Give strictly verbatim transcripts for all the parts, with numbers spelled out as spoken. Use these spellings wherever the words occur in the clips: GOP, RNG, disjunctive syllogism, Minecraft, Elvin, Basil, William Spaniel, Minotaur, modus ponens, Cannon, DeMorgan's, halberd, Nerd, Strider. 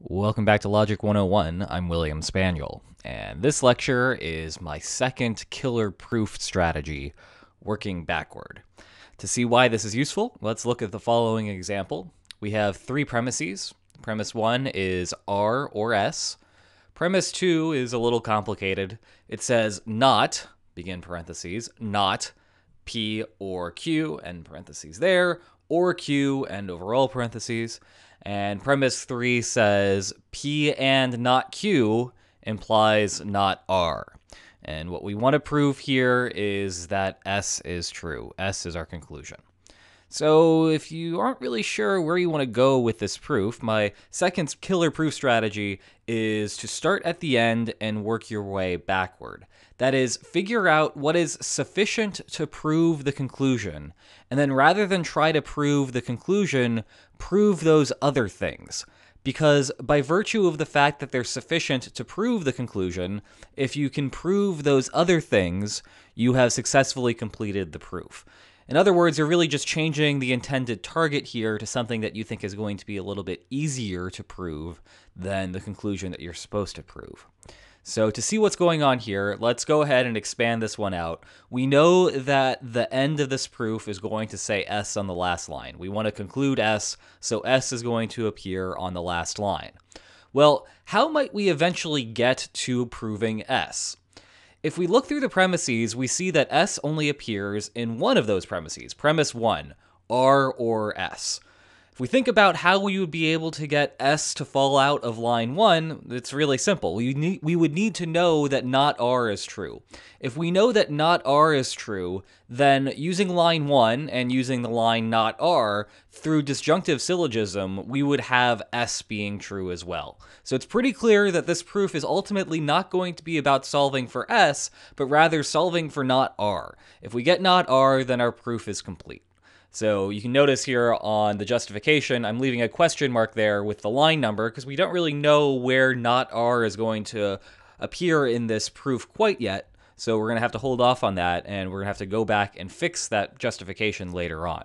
Welcome back to Logic one oh one, I'm William Spaniel, and this lecture is my second killer proof strategy, working backward. To see why this is useful, let's look at the following example. We have three premises. Premise one is R or S. Premise two is a little complicated. It says not, begin parentheses, not P or Q, end parentheses there, or Q, end overall parentheses. And premise three says P and not Q implies not R. And what we want to prove here is that S is true. S is our conclusion. So if you aren't really sure where you want to go with this proof, my second killer proof strategy is to start at the end and work your way backward. That is, figure out what is sufficient to prove the conclusion, and then rather than try to prove the conclusion, prove those other things. Because by virtue of the fact that they're sufficient to prove the conclusion, if you can prove those other things, you have successfully completed the proof. In other words, you're really just changing the intended target here to something that you think is going to be a little bit easier to prove than the conclusion that you're supposed to prove. So to see what's going on here, let's go ahead and expand this one out. We know that the end of this proof is going to say S on the last line. We want to conclude S, so S is going to appear on the last line. Well, how might we eventually get to proving S? If we look through the premises, we see that S only appears in one of those premises, premise one, R or S. If we think about how we would be able to get S to fall out of line one, it's really simple. We, need, we would need to know that not R is true. If we know that not R is true, then using line one and using the line not R, through disjunctive syllogism, we would have S being true as well. So it's pretty clear that this proof is ultimately not going to be about solving for S, but rather solving for not R. If we get not R, then our proof is complete. So you can notice here on the justification, I'm leaving a question mark there with the line number because we don't really know where not R is going to appear in this proof quite yet. So we're going to have to hold off on that, and we're going to have to go back and fix that justification later on.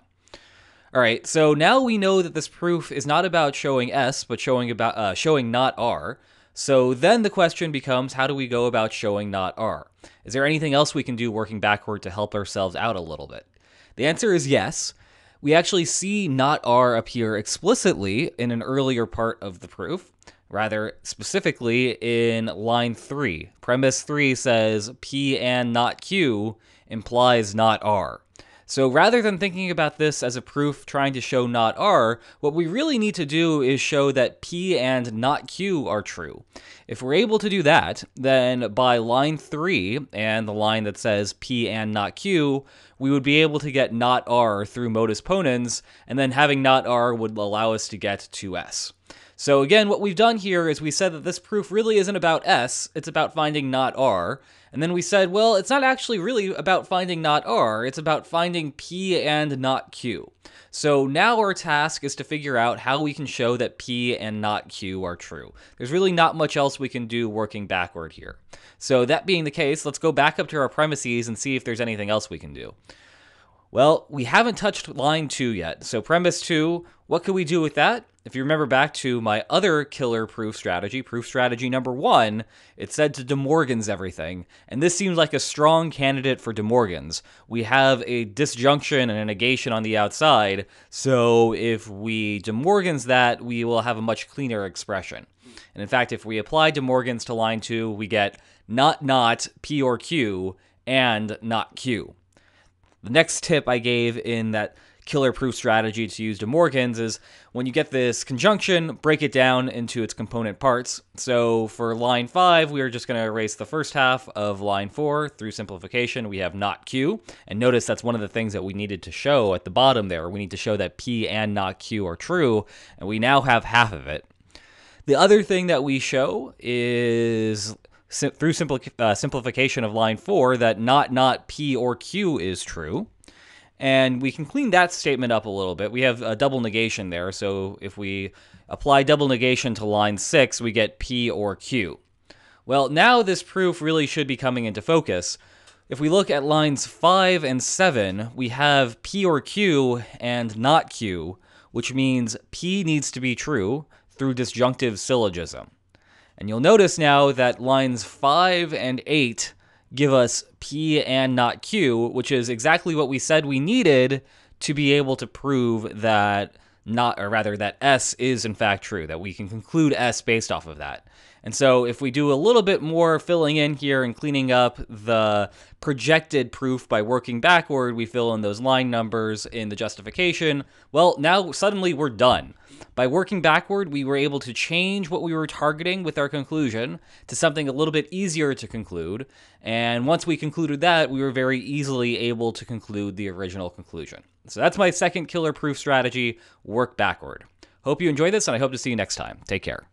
All right, so now we know that this proof is not about showing S, but showing about uh, showing not R. So then the question becomes, how do we go about showing not R? Is there anything else we can do working backward to help ourselves out a little bit? The answer is yes. We actually see not R appear explicitly in an earlier part of the proof. Rather, specifically in line three. Premise three says P and not Q implies not R. So rather than thinking about this as a proof trying to show not R, what we really need to do is show that P and not Q are true. If we're able to do that, then by line three and the line that says P and not Q, we would be able to get not R through modus ponens, and then having not R would allow us to get to S. So again, what we've done here is we said that this proof really isn't about S, it's about finding not R. And then we said, well, it's not actually really about finding not R, it's about finding P and not Q. So now our task is to figure out how we can show that P and not Q are true. There's really not much else we can do working backward here. So that being the case, let's go back up to our premises and see if there's anything else we can do. Well, we haven't touched line two yet. So premise two, what could we do with that? If you remember back to my other killer proof strategy, proof strategy number one, it said to DeMorgan's everything. And this seems like a strong candidate for DeMorgan's. We have a disjunction and a negation on the outside. So if we DeMorgan's that, we will have a much cleaner expression. And in fact, if we apply DeMorgan's to line two, we get not not P or Q and not Q. The next tip I gave in that killer proof strategy to use DeMorgan's is when you get this conjunction, break it down into its component parts. So for line five, we are just going to erase the first half of line four. Through simplification, we have not Q. And notice that's one of the things that we needed to show at the bottom there. We need to show that P and not Q are true, and we now have half of it. The other thing that we show is through simpli uh, simplification of line four, that not not P or Q is true. And we can clean that statement up a little bit. We have a double negation there. So if we apply double negation to line six, we get P or Q. Well, now this proof really should be coming into focus. If we look at lines five and seven, we have P or Q and not Q, which means P needs to be true through disjunctive syllogism. And you'll notice now that lines five and eight give us P and not Q, which is exactly what we said we needed to be able to prove that not, or rather that S is in fact true, that we can conclude S based off of that. And so if we do a little bit more filling in here and cleaning up the projected proof by working backward, we fill in those line numbers in the justification. Well, now suddenly we're done. By working backward, we were able to change what we were targeting with our conclusion to something a little bit easier to conclude. And once we concluded that, we were very easily able to conclude the original conclusion. So that's my second killer proof strategy, work backward. Hope you enjoy this, and I hope to see you next time. Take care.